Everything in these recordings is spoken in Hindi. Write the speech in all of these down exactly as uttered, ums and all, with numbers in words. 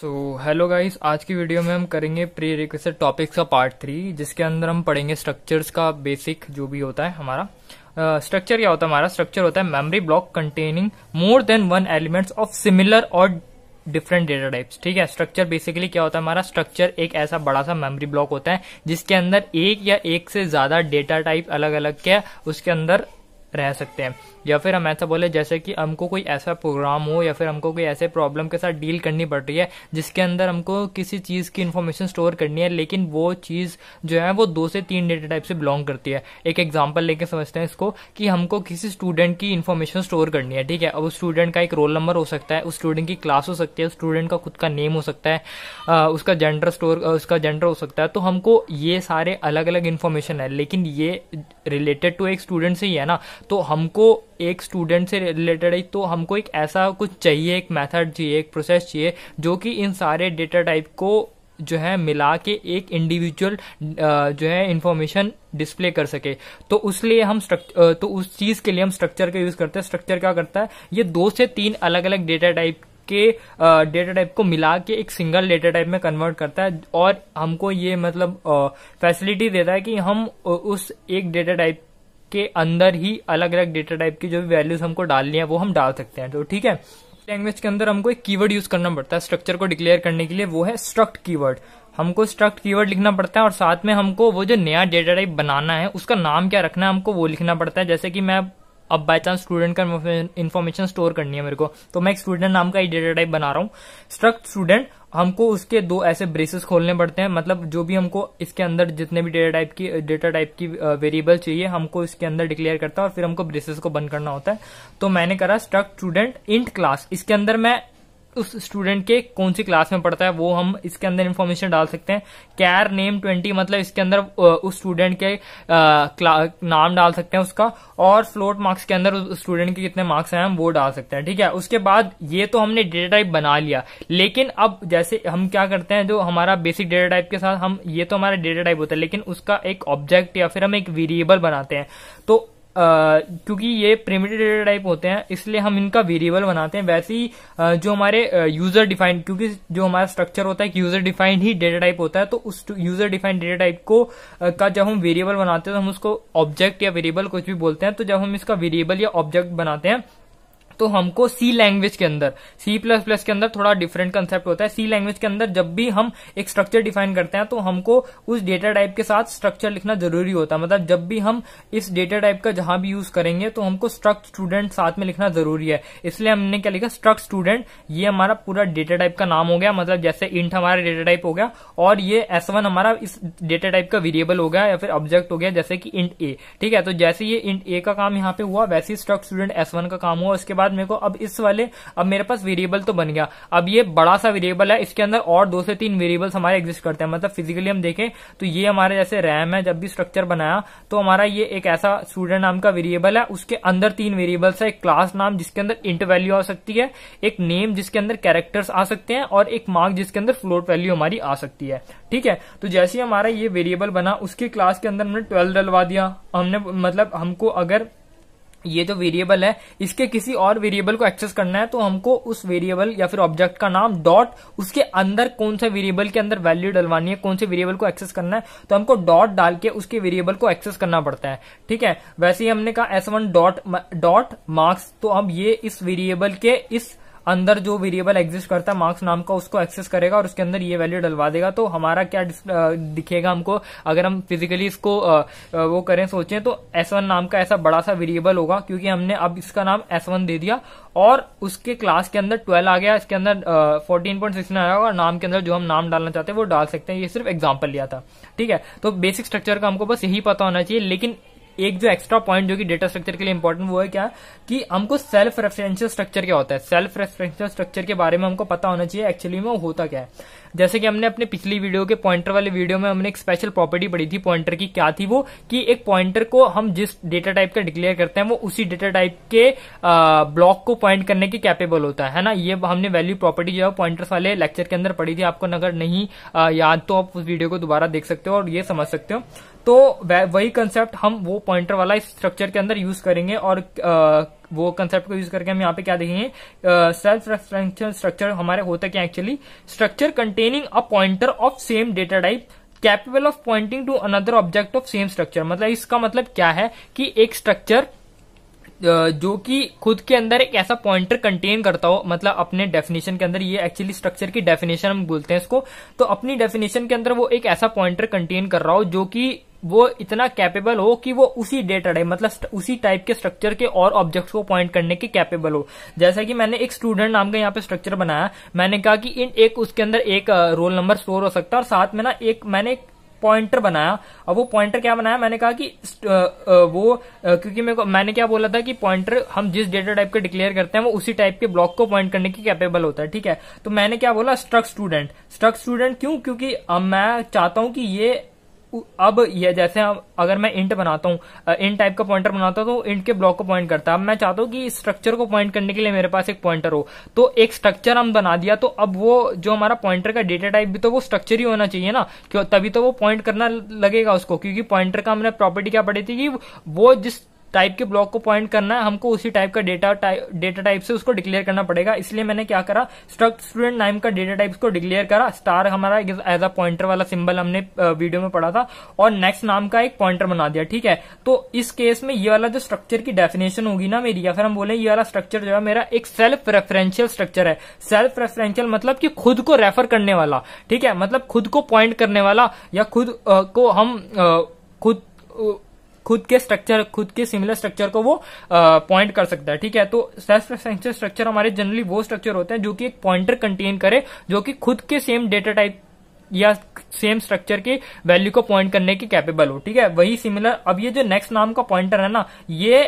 सो हेलो गाइस, आज की वीडियो में हम करेंगे प्री रिक्वेस्ट टॉपिक्स का पार्ट थ्री, जिसके अंदर हम पढ़ेंगे स्ट्रक्चर्स का बेसिक जो भी होता है हमारा। स्ट्रक्चर uh, क्या होता है हमारा? स्ट्रक्चर होता है memory block containing more than one elements of similar और डिफरेंट डेटा टाइप्स। ठीक है, स्ट्रक्चर बेसिकली क्या होता है हमारा? स्ट्रक्चर एक ऐसा बड़ा सा मेमोरी ब्लॉक होता है जिसके अंदर एक या एक से ज्यादा डेटा टाइप अलग अलग क्या उसके अंदर रह सकते हैं। या फिर हम ऐसा बोले जैसे कि हमको कोई ऐसा प्रोग्राम हो या फिर हमको कोई ऐसे प्रॉब्लम के साथ डील करनी पड़ रही है जिसके अंदर हमको किसी चीज की इन्फॉर्मेशन स्टोर करनी है, लेकिन वो चीज जो है वो दो से तीन डेटा टाइप से बिलोंग करती है। एक एग्जांपल लेके समझते हैं इसको कि हमको किसी स्टूडेंट की इन्फॉर्मेशन स्टोर करनी है। ठीक है, अब उस स्टूडेंट का एक रोल नंबर हो सकता है, उस स्टूडेंट की क्लास हो सकती है, उस स्टूडेंट का खुद का नेम हो सकता है, आ, उसका जेंडर स्टोर उसका जेंडर हो सकता है। तो हमको ये सारे अलग अलग इन्फॉर्मेशन है, लेकिन ये रिलेटेड टू एक स्टूडेंट से ही है ना। तो हमको एक स्टूडेंट से रिलेटेड है, तो हमको एक ऐसा कुछ चाहिए, एक मेथड चाहिए, एक प्रोसेस चाहिए जो कि इन सारे डेटा टाइप को जो है मिला के एक इंडिविजुअल जो है इंफॉर्मेशन डिस्प्ले कर सके। तो उसलिए हम स्ट्रक्चर तो उस चीज के लिए हम स्ट्रक्चर का यूज करते हैं। स्ट्रक्चर क्या करता है? ये दो से तीन अलग अलग डेटा टाइप के डेटा टाइप को मिला के एक सिंगल डेटा टाइप में कन्वर्ट करता है, और हमको ये मतलब फैसिलिटी देता है कि हम उस एक डेटा टाइप के अंदर ही अलग अलग डेटा टाइप की जो भी वैल्यूज हमको डालनी है वो हम डाल सकते हैं। तो ठीक है, लैंग्वेज के अंदर हमको एक कीवर्ड यूज करना पड़ता है स्ट्रक्चर को डिक्लेयर करने के लिए, वो है स्ट्रक्ट कीवर्ड। हमको स्ट्रक्ट कीवर्ड लिखना पड़ता है और साथ में हमको वो जो नया डेटा टाइप बनाना है उसका नाम क्या रखना है हमको वो लिखना पड़ता है। जैसे कि मैं अब बाय चांस स्टूडेंट का इन्फॉर्मेशन स्टोर करनी है मेरे को, तो मैं एक स्टूडेंट नाम का ही डेटा टाइप बना रहा हूँ, स्ट्रक्ट स्टूडेंट। हमको उसके दो ऐसे ब्रेसेस खोलने पड़ते हैं, मतलब जो भी हमको इसके अंदर जितने भी डेटा टाइप की डेटा टाइप की वेरिएबल चाहिए हमको इसके अंदर डिक्लेयर करता है और फिर हमको ब्रेसेस को बंद करना होता है। तो मैंने करा स्ट्रक्ट स्टूडेंट इंट क्लास। इसके अंदर मैं उस स्टूडेंट के कौन सी क्लास में पढ़ता है वो हम इसके अंदर इन्फॉर्मेशन डाल सकते हैं। कैर नेम ट्वेंटी, मतलब इसके अंदर उस स्टूडेंट के नाम डाल सकते हैं उसका, और फ्लोट मार्क्स के अंदर उस स्टूडेंट के कितने मार्क्स हैं हम वो डाल सकते हैं। ठीक है, उसके बाद ये तो हमने डेटा टाइप बना लिया, लेकिन अब जैसे हम क्या करते हैं जो हमारा बेसिक डेटा टाइप के साथ हम ये तो हमारा डेटा टाइप होता है, लेकिन उसका एक ऑब्जेक्ट या फिर हम एक वेरिएबल बनाते हैं। तो Uh, क्योंकि ये प्रिमिटिव डेटा टाइप होते हैं इसलिए हम इनका वेरिएबल बनाते हैं। वैसे ही uh, जो हमारे यूजर uh, डिफाइंड, क्योंकि जो हमारा स्ट्रक्चर होता है यूजर डिफाइंड ही डेटा टाइप होता है, तो उस यूजर डिफाइंड डेटा टाइप को uh, का जब हम वेरिएबल बनाते हैं तो हम उसको ऑब्जेक्ट या वेरिएबल कुछ भी बोलते हैं। तो जब हम इसका वेरिएबल या ऑब्जेक्ट बनाते हैं तो हमको सी लैंग्वेज के अंदर, सी प्लस प्लस के अंदर थोड़ा डिफरेंट कंसेप्ट होता है। सी लैंग्वेज के अंदर जब भी हम एक स्ट्रक्चर डिफाइन करते हैं तो हमको उस डेटा टाइप के साथ स्ट्रक्चर लिखना जरूरी होता है, मतलब जब भी हम इस डेटा टाइप का जहां भी यूज करेंगे तो हमको स्ट्रक्ट स्टूडेंट साथ में लिखना जरूरी है। इसलिए हमने क्या लिखा? Struct student. ये हमारा पूरा डेटा टाइप का नाम हो गया, मतलब जैसे इंट हमारा डेटा टाइप हो गया, और ये एस वन हमारा इस डेटा टाइप का वेरिएबल हो गया या फिर ऑब्जेक्ट हो गया, जैसे कि इंट ए। ठीक है, तो जैसे ये इंट ए का काम यहाँ पे हुआ, वैसे ही स्ट्रक्ट स्टूडेंट एस वन का काम हुआ। उसके बाद मेरे को अब इस वाले अब मेरे पास वेरिएबल तो बन गया, अब ये बड़ा सा वेरिएबल है, इसके अंदर और दो से तीन वेरिएबल्स हमारे एग्जिस्ट करते हैं। मतलब फिजिकली हम देखें तो ये हमारे जैसे रैम है, जब भी स्ट्रक्चर बनाया तो हमारा ये एक ऐसा स्टूडेंट नाम का वेरिएबल है, उसके अंदर तीन वेरिएबल्स है, एक क्लास नाम जिसके अंदर इंट वैल्यू आ सकती है, एक नेम जिसके अंदर कैरेक्टर्स आ सकते हैं, और एक मार्क जिसके अंदर फ्लोट वैल्यू हमारी आ सकती है। ठीक है, तो जैसे हमारा ये वेरिएबल बना उसकी क्लास के अंदर हमने ट्वेल्व डलवा दिया हमने, मतलब हमको अगर ये जो वेरिएबल है इसके किसी और वेरिएबल को एक्सेस करना है तो हमको उस वेरिएबल या फिर ऑब्जेक्ट का नाम डॉट, उसके अंदर कौन सा वेरिएबल के अंदर वैल्यू डलवानी है, कौन से वेरिएबल को एक्सेस करना है, तो हमको डॉट डाल के उसके वेरिएबल को एक्सेस करना पड़ता है। ठीक है, वैसे ही हमने कहा S one dot dot marks, तो अब ये इस वेरिएबल के इस अंदर जो वेरिएबल एग्जिस्ट करता है मार्क्स नाम का उसको एक्सेस करेगा और उसके अंदर ये वैल्यू डलवा देगा। तो हमारा क्या दिखेगा हमको अगर हम फिजिकली इसको आ, आ, वो करें सोचें तो एस वन नाम का ऐसा बड़ा सा वेरिएबल होगा, क्योंकि हमने अब इसका नाम एस वन दे दिया और उसके क्लास के अंदर ट्वेल्व आ गया, इसके अंदर फोर्टीन पॉइंट सिक्स नाइन आएगा, और नाम के अंदर जो हम नाम डालना चाहते हैं वो डाल सकते हैं। ये सिर्फ एग्जाम्पल लिया था। ठीक है, तो बेसिक स्ट्रक्चर का हमको बस यही पता होना चाहिए। लेकिन एक जो एक्स्ट्रा पॉइंट जो कि डेटा स्ट्रक्चर के लिए इंपॉर्टेंट वो है क्या कि हमको सेल्फ रेफरेंशियल स्ट्रक्चर क्या होता है। सेल्फ रेफरेंशियल स्ट्रक्चर के बारे में हमको पता होना चाहिए एक्चुअली में वो होता क्या है। जैसे कि हमने अपने पिछली वीडियो के पॉइंटर वाले वीडियो में हमने एक स्पेशल प्रॉपर्टी पढ़ी थी पॉइंटर की, क्या थी वो कि एक पॉइंटर को हम जिस डेटा टाइप का डिक्लेयर करते हैं वो उसी डेटा टाइप के ब्लॉक को पॉइंट करने के कैपेबल होता है ना। ये हमने वैल्यू प्रॉपर्टी जो है पॉइंटर्स वाले लेक्चर के अंदर पढ़ी थी, आपको अगर नहीं आ, याद तो आप उस वीडियो को दोबारा देख सकते हो और ये समझ सकते हो। तो वही कंसेप्ट हम वो पॉइंटर वाला इस स्ट्रक्चर के अंदर यूज करेंगे और वो कंसेप्ट को यूज करके हम यहाँ पे क्या देखेंगे, सेल्फ रेफरेंशियल स्ट्रक्चर हमारे होता क्या actually, structure containing a pointer of same data type capable of pointing to another object of same structure. मतलब इसका मतलब क्या है कि एक स्ट्रक्चर जो कि खुद के अंदर एक ऐसा पॉइंटर कंटेन करता हो, मतलब अपने डेफिनेशन के अंदर, ये एक्चुअली स्ट्रक्चर की डेफिनेशन हम बोलते हैं इसको, तो अपनी डेफिनेशन के अंदर वो एक ऐसा पॉइंटर कंटेन कर रहा हो जो कि वो इतना कैपेबल हो कि वो उसी डेटा टाइप मतलब उसी टाइप के स्ट्रक्चर के और ऑब्जेक्ट्स को पॉइंट करने के कैपेबल हो। जैसा कि मैंने एक स्टूडेंट नाम का यहाँ पे स्ट्रक्चर बनाया, मैंने कहा कि इन एक उसके अंदर एक रोल नंबर स्टोर हो सकता है और साथ में ना एक मैंने एक पॉइंटर बनाया। अब वो पॉइंटर क्या बनाया, मैंने कहा कि वो क्योंकि मेरे को मैंने क्या बोला था कि पॉइंटर हम जिस डेटा टाइप के डिक्लेयर करते हैं वो उसी टाइप के ब्लॉक को पॉइंट करने की कैपेबल होता है, ठीक है। तो मैंने क्या बोला, स्ट्रक्ट स्टूडेंट, स्ट्रक्ट स्टूडेंट क्यों, क्योंकि मैं चाहता हूं कि ये अब ये जैसे अगर मैं इंट बनाता हूं, इंट टाइप का पॉइंटर बनाता हूं तो इंट के ब्लॉक को पॉइंट करता है। अब मैं चाहता हूं कि स्ट्रक्चर को पॉइंट करने के लिए मेरे पास एक पॉइंटर हो, तो एक स्ट्रक्चर हम बना दिया, तो अब वो जो हमारा पॉइंटर का डेटा टाइप भी तो वो स्ट्रक्चर ही होना चाहिए ना, क्यों, तभी तो वो पॉइंट करना लगेगा उसको, क्योंकि पॉइंटर का हमने प्रॉपर्टी क्या पढ़ी थी कि वो जिस टाइप के ब्लॉक को पॉइंट करना है हमको उसी टाइप का डेटा टाइप डेटा टाइप से उसको डिक्लेयर करना पड़ेगा। इसलिए मैंने क्या करा, स्ट्रक्ट स्टूडेंट नाम का डेटा टाइप को डिक्लेयर करा, स्टार हमारा एज अ पॉइंटर वाला सिंबल हमने वीडियो में पढ़ा था, और नेक्स्ट नाम का एक पॉइंटर बना दिया, ठीक है। तो इस केस में ये वाला जो स्ट्रक्चर की डेफिनेशन होगी ना मेरी, या फिर हम बोले ये वाला स्ट्रक्चर जो है मेरा एक सेल्फ रेफरेंशियल स्ट्रक्चर है। सेल्फ रेफरेंशियल मतलब कि खुद को रेफर करने वाला, ठीक है, मतलब खुद को पॉइंट करने वाला या खुद आ, को हम आ, खुद आ, खुद के स्ट्रक्चर खुद के सिमिलर स्ट्रक्चर को वो पॉइंट कर सकता है, ठीक है। तो सेल्फ रेफरेंशियल स्ट्रक्चर हमारे जनरली वो स्ट्रक्चर होते हैं जो कि एक पॉइंटर कंटेन करे जो कि खुद के सेम डेटा टाइप या सेम स्ट्रक्चर के वैल्यू को पॉइंट करने के कैपेबल हो, ठीक है, वही सिमिलर। अब ये जो नेक्स्ट नाम का पॉइंटर है ना, ये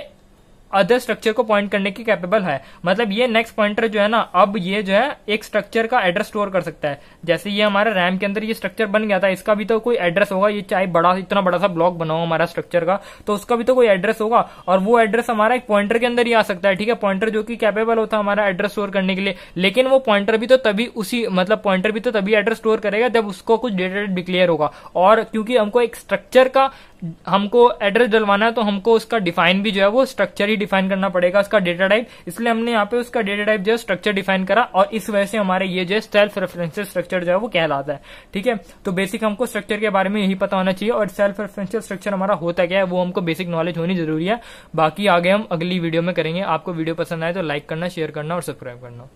अदर स्ट्रक्चर को पॉइंट करने की कैपेबल है, मतलब ये नेक्स्ट पॉइंटर जो है ना, अब ये जो है एक स्ट्रक्चर का एड्रेस स्टोर कर सकता है। जैसे ये हमारा रैम के अंदर ये स्ट्रक्चर बन गया था, इसका भी तो कोई एड्रेस होगा, ये चाहे बड़ा इतना बड़ा सा ब्लॉक बनाओ हमारा स्ट्रक्चर का, तो उसका भी तो कोई एड्रेस होगा, और वो एड्रेस हमारा एक पॉइंटर के अंदर ही आ सकता है, ठीक है, पॉइंटर जो कि कैपेबल होता है हमारा एड्रेस स्टोर करने के लिए। लेकिन वो पॉइंटर भी तो तभी उसी मतलब पॉइंटर भी तो तभी एड्रेस स्टोर करेगा जब उसको कुछ डेटा डिक्लेयर होगा, और क्योंकि हमको एक स्ट्रक्चर का हमको एड्रेस डलवाना है तो हमको उसका डिफाइन भी जो है वो स्ट्रक्चर ही डिफाइन करना पड़ेगा, उसका डेटा टाइप, इसलिए हमने यहाँ पे उसका डेटा टाइप जो है स्ट्रक्चर डिफाइन करा, और इस वजह से हमारे ये जो है सेल्फ रेफरेंशियल स्ट्रक्चर जो है वो कहलाता है, ठीक है। तो बेसिक हमको स्ट्रक्चर के बारे में यही पता होना चाहिए, और सेल्फ रेफरेंशियल स्ट्रक्चर हमारा होता क्या है वो हमको बेसिक नॉलेज होनी जरूरी है। बाकी आगे हम अगली वीडियो में करेंगे। आपको वीडियो पसंद आए तो लाइक करना, शेयर करना और सब्सक्राइब करना।